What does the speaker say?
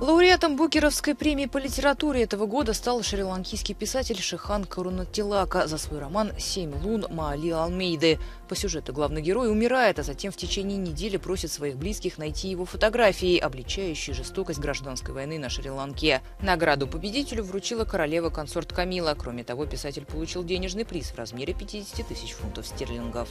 Лауреатом Букеровской премии по литературе этого года стал шри-ланкийский писатель Шихан Карунаттилака за свой роман «Семь лун Маали Алмейды». По сюжету главный герой умирает, а затем в течение недели просит своих близких найти его фотографии, обличающие жестокость гражданской войны на Шри-Ланке. Награду победителю вручила королева-консорт Камила. Кроме того, писатель получил денежный приз в размере 50 тысяч фунтов стерлингов.